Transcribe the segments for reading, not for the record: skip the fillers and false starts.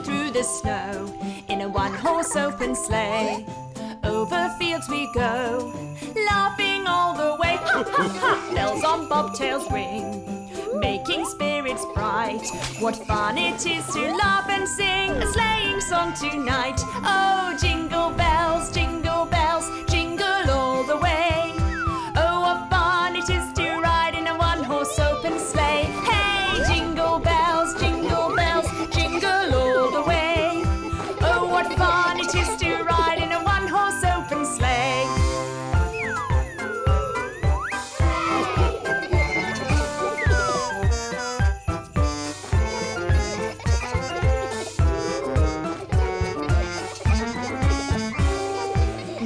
racing through the snow in a one-horse open sleigh. Over fields we go, laughing all the way. Bells on bobtails ring, making spirits bright. What fun it is to laugh and sing a sleighing song tonight. Oh, jingle bells, jingle bells, jingle all the way. Oh, what fun it is to ride in a one-horse open sleigh. Hey, jingle bells, jingle bells, jingle all the way. Oh, what fun it is to ride in a one-horse open sleigh.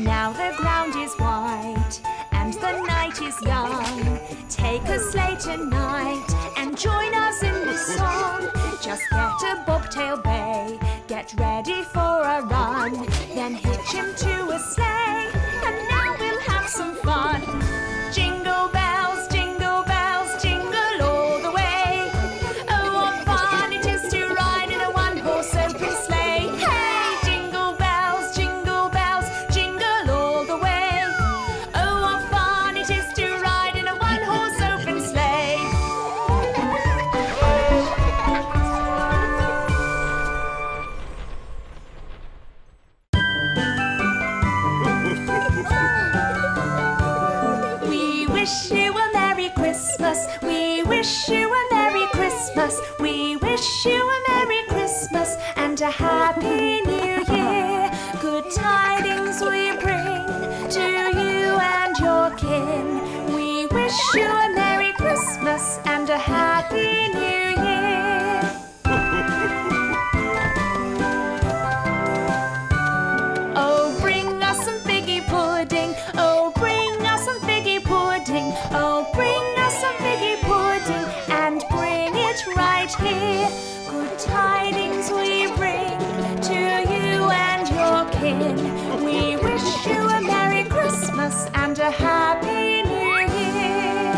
Now the ground is white and the night is young. Take a sleigh tonight and join us in the song. Just get a bobtail bay, get ready for a run, then hitch him to a sleigh, and now we'll have some fun. Jingle bells, jingle bells, jingle all the way. Oh, what fun it is to ride in a one-horse open sleigh. Hey, jingle bells, jingle all the way. Oh, what fun it is to ride in a one-horse open sleigh. We wish you a Merry Christmas. We wish you a Merry Christmas. We wish you a Merry Christmas and a Happy New Year. Good tidings we bring to you and your kin. We wish you a Merry Christmas and a Happy New Year. Oh, bring us some figgy pudding. Oh, bring us some figgy pudding. Oh, bring us some figgy pudding and bring it right here. Good tidings we bring to you and your kin. We wish you a Merry Christmas and a Happy New Year.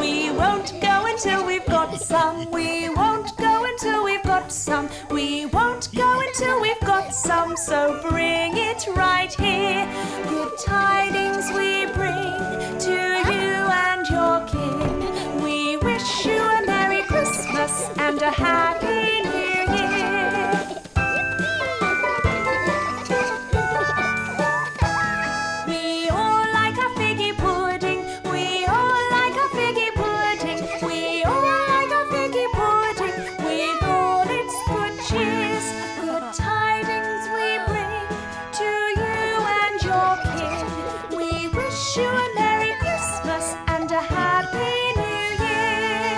We won't go until we've got some. We won't go until we've got some. We won't go until we've got some. So bring it right here. Good tidings we bring to you and your kin. We wish you a Merry Christmas and a Happy New Year. We all like a figgy pudding. We all like a figgy pudding. We all like a figgy pudding. With all its good cheers, good tidings we bring to you and your kin. We wish you a Merry Christmas and a Happy New Year.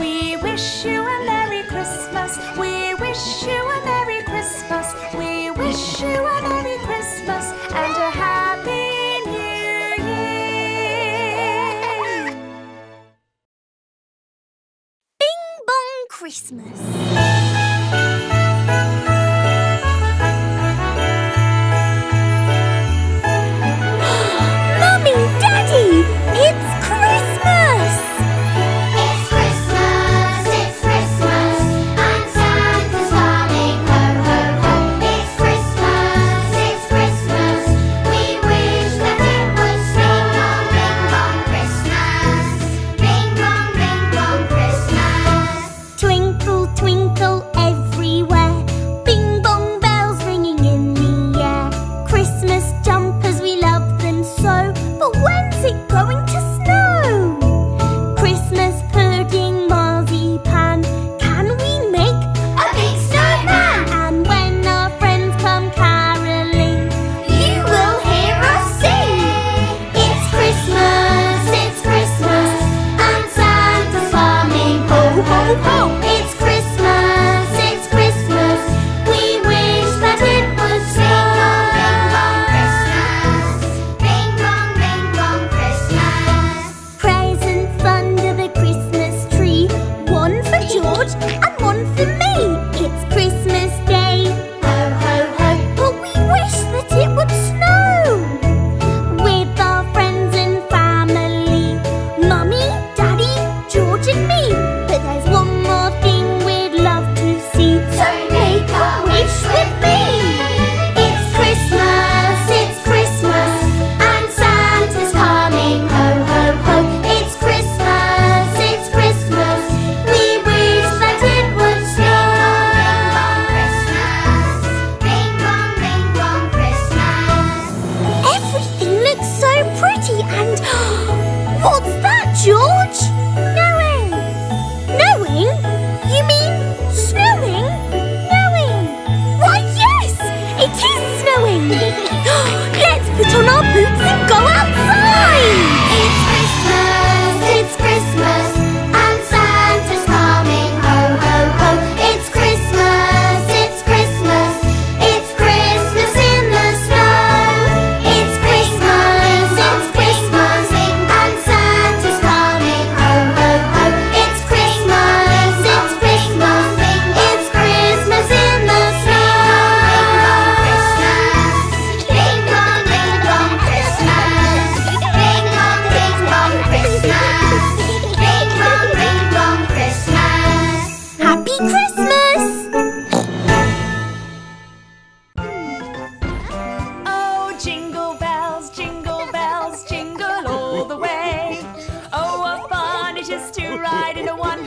We wish you a Merry Christmas. We wish you a Merry Christmas. We wish you a Merry Christmas and a Happy New Year. Bing Bong Christmas. Mummy, Daddy, it's Christmas! It's Christmas, it's Christmas, and Santa's coming, ho, ho, ho. It's Christmas, we wish that it would snow. Bing bong Christmas, bing bong Christmas. Twinkle, twinkle everywhere, bing bong bells ringing in the air. Christmas jumpers, we love them so, but when's it going to snow? Christmas pudding, marzipan, can we make a big snowman? And when our friends come caroling, you will hear us sing. It's Christmas, and Santa's coming, ho, ho, ho. It's Christmas, we wish that it would snow. Bing bong Christmas, bing bong Christmas.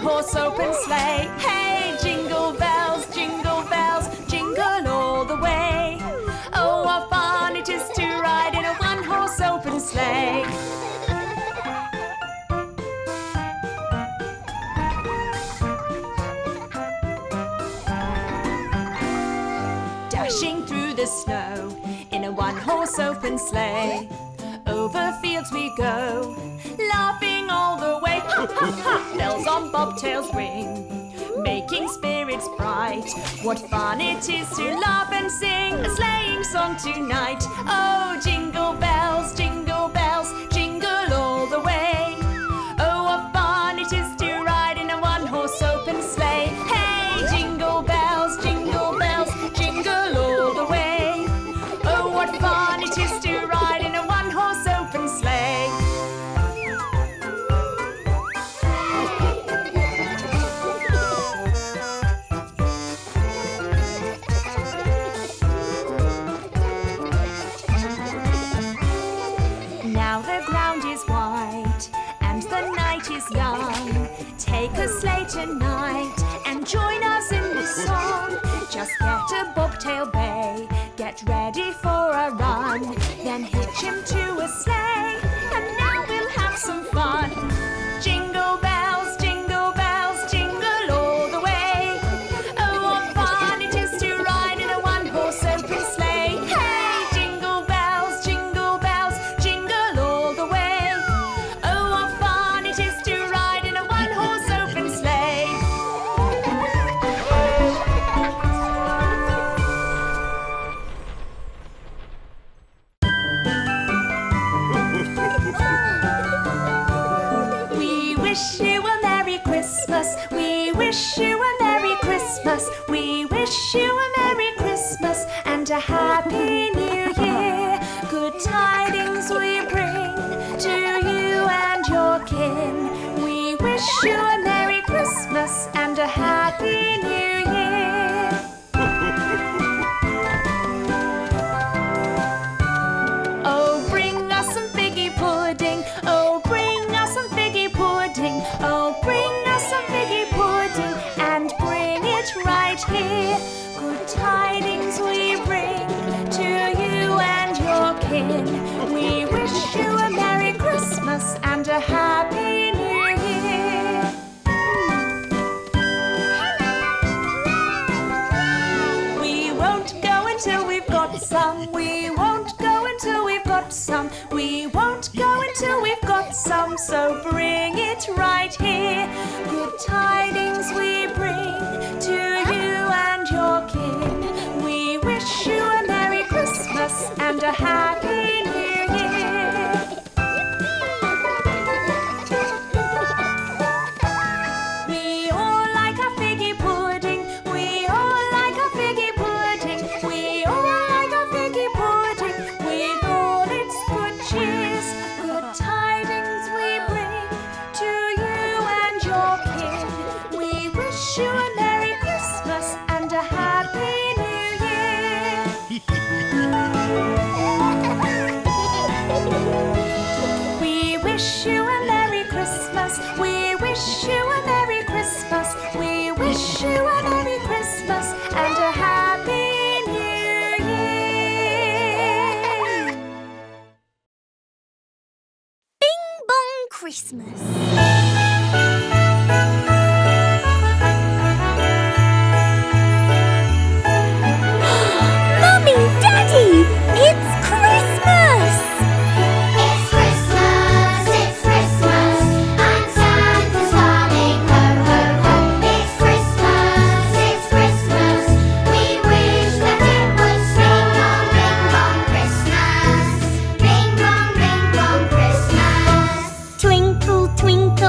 horse open sleigh. Hey, jingle bells, jingle all the way. Oh, what fun it is to ride in a one-horse open sleigh. Dashing through the snow in a one-horse open sleigh. Over fields we go, laughing all the way. Ha, ha, ha. Bells on bobtails ring, making spirits bright. What fun it is to laugh and sing a sleighing song tonight. Oh, jingle bells, jingle all the way. Oh, what fun it is to ride in a one-horse open sleigh. Hey, jingle bells, jingle all the way. Oh, what fun it is to ride in a one-horse open sleigh. Take a sleigh tonight and join us in the song. Just get a bobtail bay, get ready for a run, then hitch him to a sleigh, and now we'll have some fun. Jingle bells, jingle all the way. Oh, what fun it is to ride in a one-horse open sleigh. Hey, jingle bells, jingle all the way. Oh, what fun it is to Happy New Year, good tidings we bring to you and your kin. We wish you a Merry Christmas and a Happy New Year. Oh, bring us some figgy pudding, oh, bring us some figgy pudding, oh, bring us some figgy pudding, and bring it right here. Good tidings we bring to you and your kin. We wish you a Merry Christmas and a Happy New Year. We won't go until we've got some. We won't go until we've got some. We won't go until we've got some. So bring it right here. Good tidings we bring to you and your kin. We wish you a Merry Christmas and a Happy New Year. We all like a figgy pudding. We all like a figgy pudding. We all like a figgy pudding with all its good cheers. Good tidings we bring to you and your kin. We wish you a Merry Christmas and a Happy New Year. We wish you a Merry Christmas. We wish you a Merry Christmas. We wish you a Merry Christmas and a Happy New Year. Bing Bong Christmas. Twinkle, twinkle.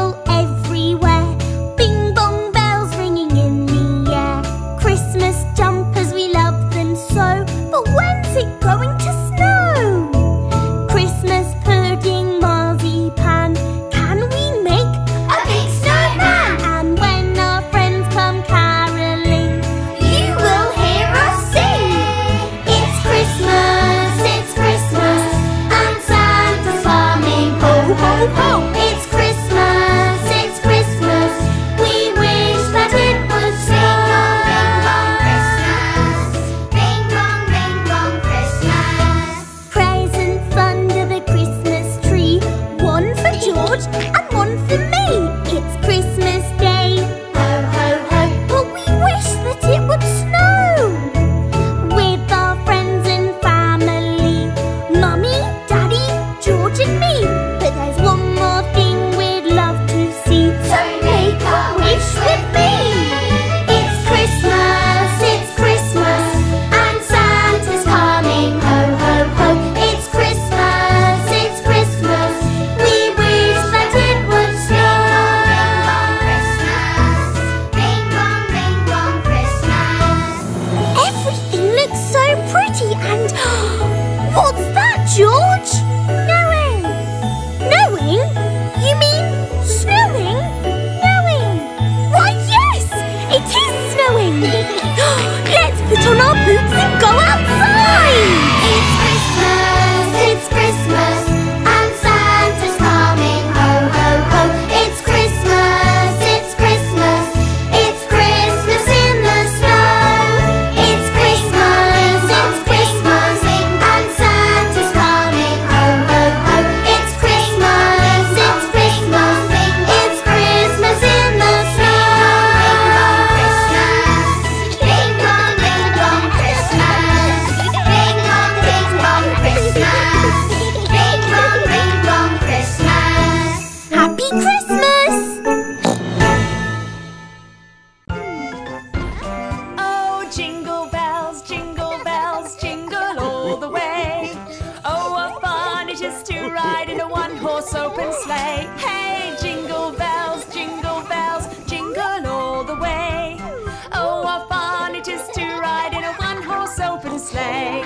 horse, open sleigh. Hey, jingle bells, jingle all the way. Oh, what fun it is to ride in a one-horse open sleigh.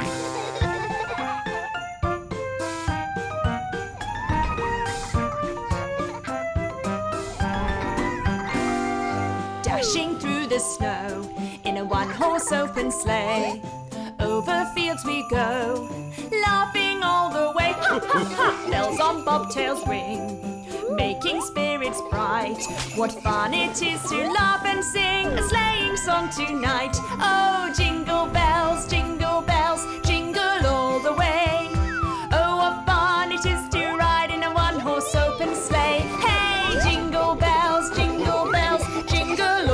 Dashing through the snow in a one-horse open sleigh. Over fields we go, laughing all the way. Bells on bobtails ring, making spirits bright. What fun it is to laugh and sing a sleighing song tonight. Oh, jingle bells, jingle all the way. Oh, what fun it is to ride in a one-horse open sleigh. Hey, jingle bells, jingle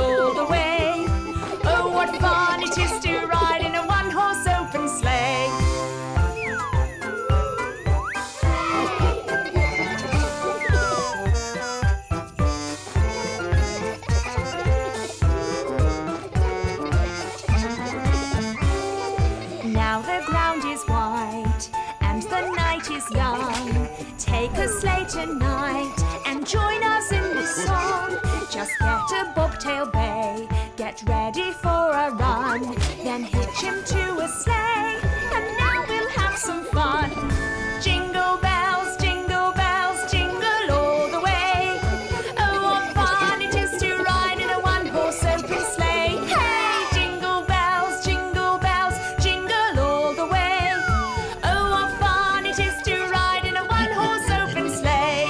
all the way. Oh, what fun it is to ride in a one-horse open sleigh. Now the ground is white and the night is young. Take a sleigh tonight and join us in the song. Just get a bobtail bay, get ready for a run, then hitch him to a sleigh, and now we'll have some fun. Jingle bells, jingle all the way. Oh, what fun it is to ride in a one-horse open sleigh. Hey, jingle bells, jingle all the way. Oh, what fun it is to ride in a one-horse open sleigh.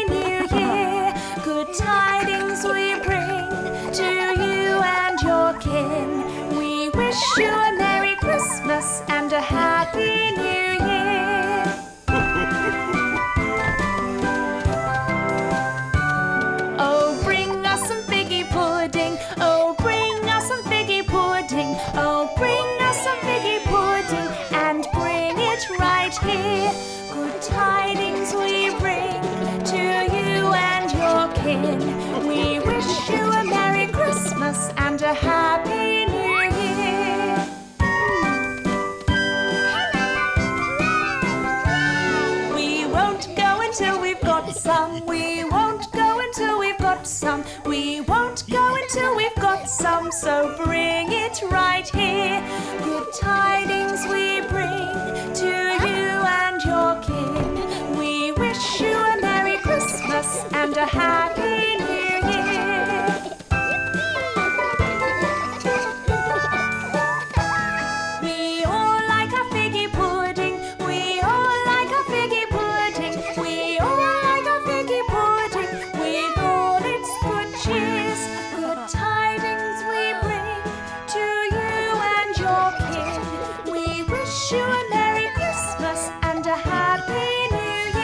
New Year. Good tidings we bring to you and your kin. We wish you a Merry Christmas and a Happy New Year. Oh, bring us some figgy pudding. Oh, bring us some figgy pudding. Oh, bring us some figgy pudding and bring it right here. Good tidings we bring to you and your kin. We wish you a Merry Christmas and a Happy New Year. We won't go until we've got some. We won't go until we've got some. We won't go until we've got some. So bring it right here. Good tidings we bring to you and your kin. We wish you a Merry Christmas and a Happy New Year. We all like a figgy pudding. We all like a figgy pudding. We all like a figgy pudding with all its good cheers. Good tidings we bring to you and your kin. We wish you a Merry Christmas and a Happy New Year.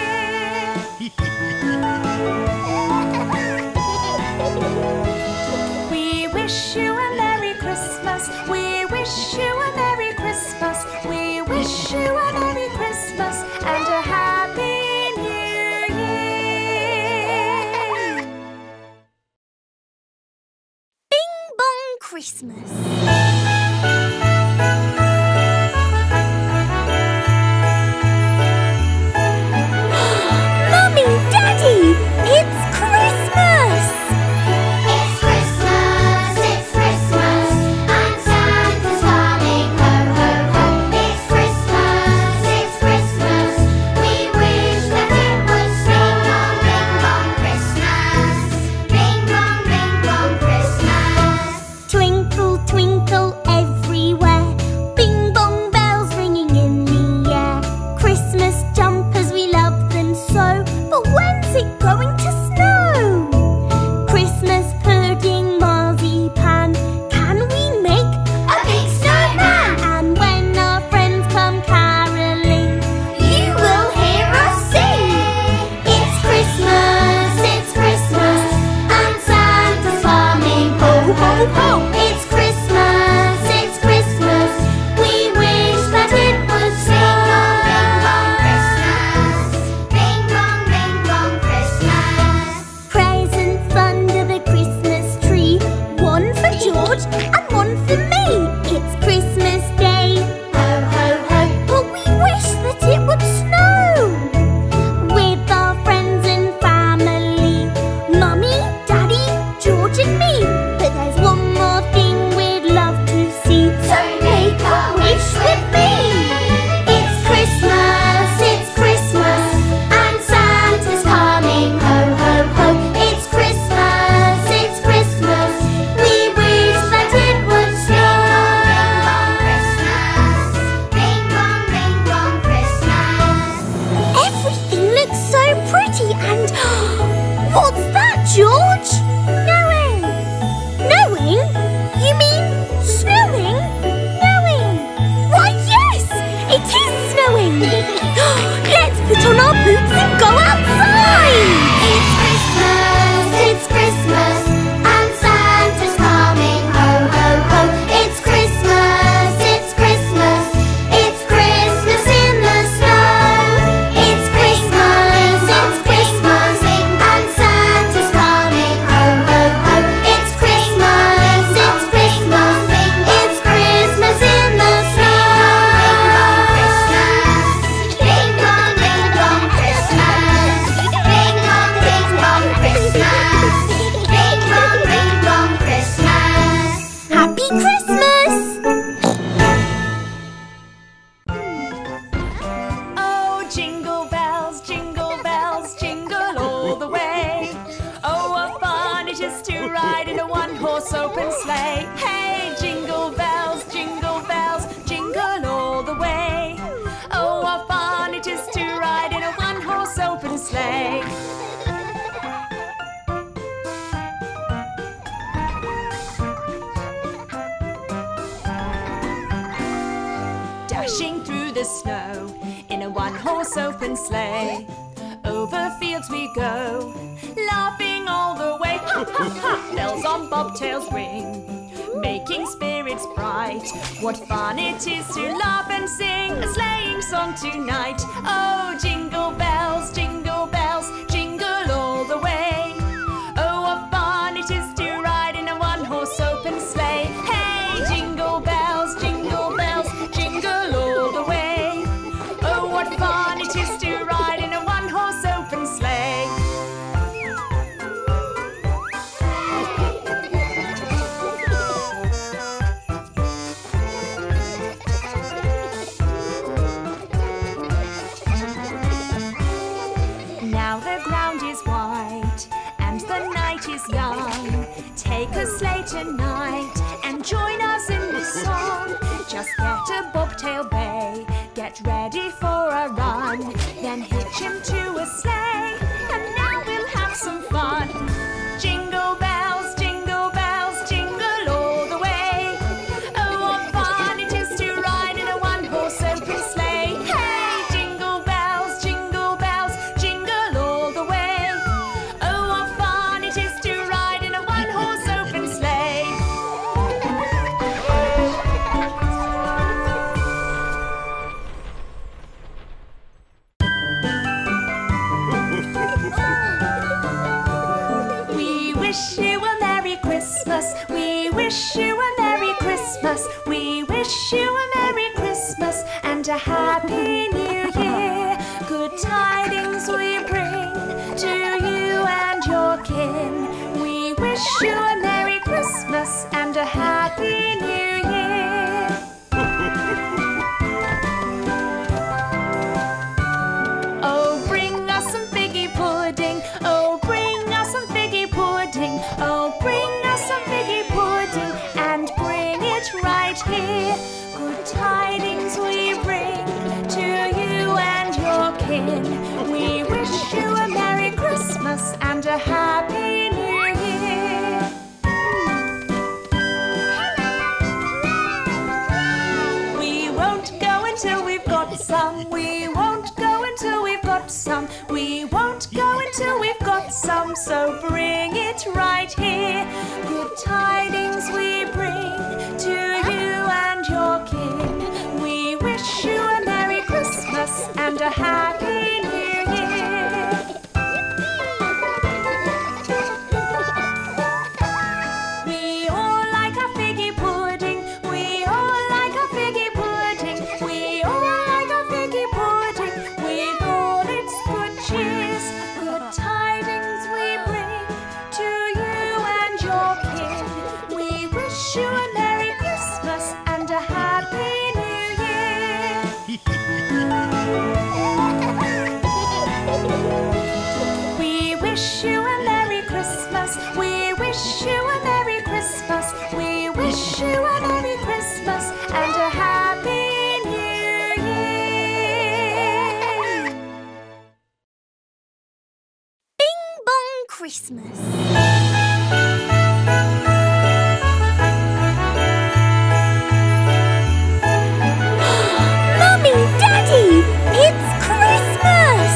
soap and sleigh. Hey, jingle bells, jingle bells, jingle all the way. Oh, what fun it is to ride in a one-horse open sleigh. Dashing through the snow in a one-horse open sleigh. Over fields we go, laughing all the way. Bells on bobtails ring, making spirits bright. What fun it is to laugh and sing a sleighing song tonight. Oh, jingle bells, jingle bells, jingle all the way. Oh, what fun it is to ride in a one-horse open sleigh. Hey, jingle bells, jingle bells, jingle all the way. Oh, what fun it is to ride in a one-horse open sleigh. Take a sleigh tonight and join us in the song. Just get a bobtail bay, get ready for a run, then hitch him to a sleigh, and now we'll have some fun. Jingle bells, jingle bells, jingle all the way. Oh, what fun it is to ride in a one-horse open sleigh. Hey, jingle bells, jingle bells, jingle all the way. Oh, what fun it is to ride in a one-horse open sleigh. We wish you a Merry Christmas. We wish you a Merry Christmas. We wish you a Merry Christmas and a Happy New Year. Good tidings we bring to you and your kin. We wish you a Merry Christmas and a Happy New Year. Oh, bring us some figgy pudding. Oh, bring us some figgy pudding. Oh, bring us some figgy pudding and bring it right here. Good tidings we bring to you and your kin. We wish you a Merry Christmas and a Happy New Year. We won't go until we've got some. We won't go until we've got some. We won't go until we've got some. So bring it right here. Good tidings we bring to you and your kin. We wish you a Merry Christmas and a Happy New Year. We all like a figgy pudding. We all like a figgy pudding. We all like a figgy pudding with all its good cheers. Good tidings we bring to you and your kin. We wish you a Merry Christmas and a Happy New Year. We wish you a Merry Christmas. We wish you a Merry Christmas. We wish you a Merry Christmas and a Happy New Year. Bing Bong Christmas. Mummy, Daddy, it's Christmas!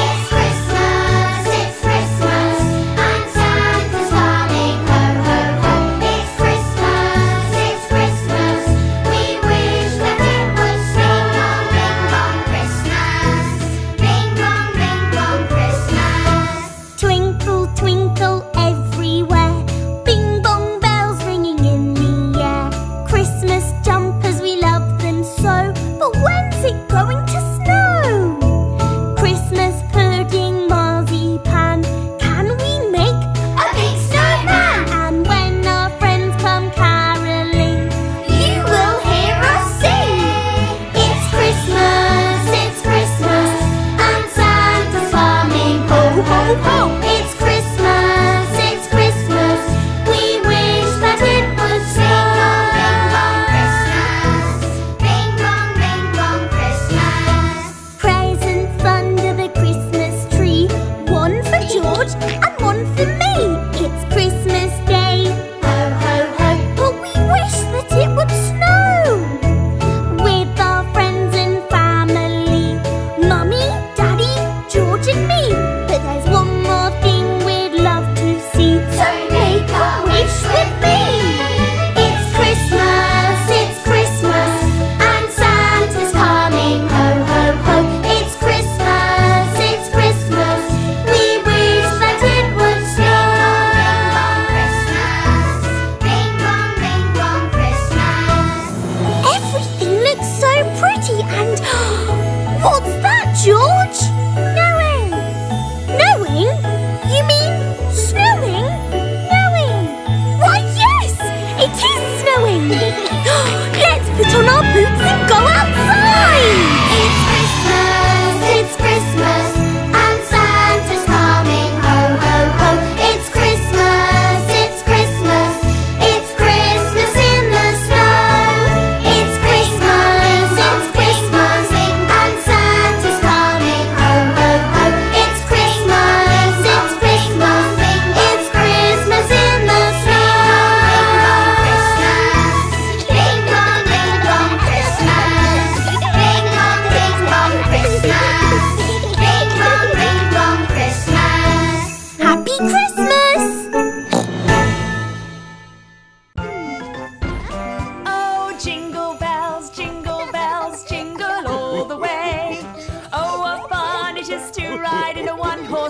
It's Christmas, it's Christmas, and Santa's coming, ho, ho, ho. It's Christmas, we wish that it would snow. Bing bong Christmas, bing bong Christmas. Twinkle, twinkle.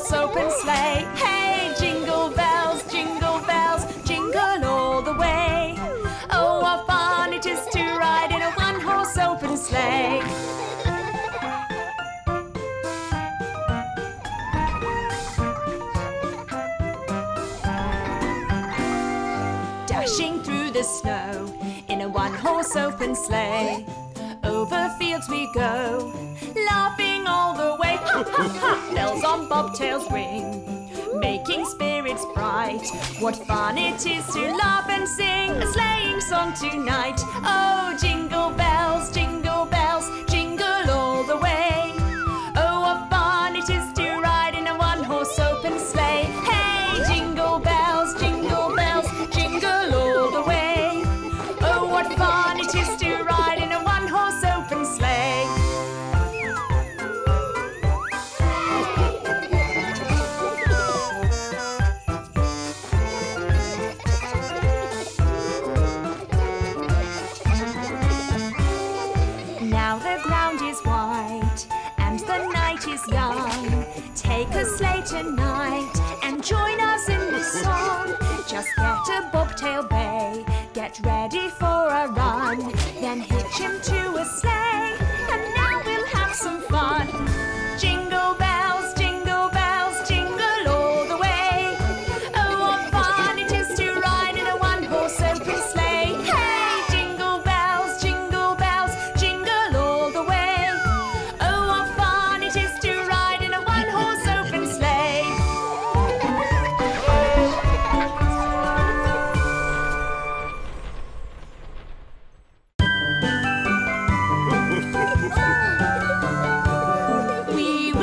soap and sleigh. Hey, jingle bells, jingle bells, jingle all the way. Oh, how fun it is to ride in a one-horse open sleigh. Dashing through the snow in a one-horse open sleigh. Over fields we go, laughing all the way. Bells on bobtails ring, making spirits bright. What fun it is to laugh and sing a sleighing song tonight. Oh, jingle bells, jingle all the way. Oh, what fun it is to ride in a one-horse open sleigh. Hey, jingle bells, jingle all the way. Oh, what fun it is to ride in a one-horse open sleigh. Take a sleigh tonight and join us in the song. Just get a bobtail bay, get ready for a run, then hitch him to a sleigh, and now we'll have some fun. Jingle bells, jingle all the way. Oh, what fun it is to ride in a one-horse open sleigh. Hey, jingle bells, jingle all the way. Oh, what fun it is to ride in a one-horse open sleigh. We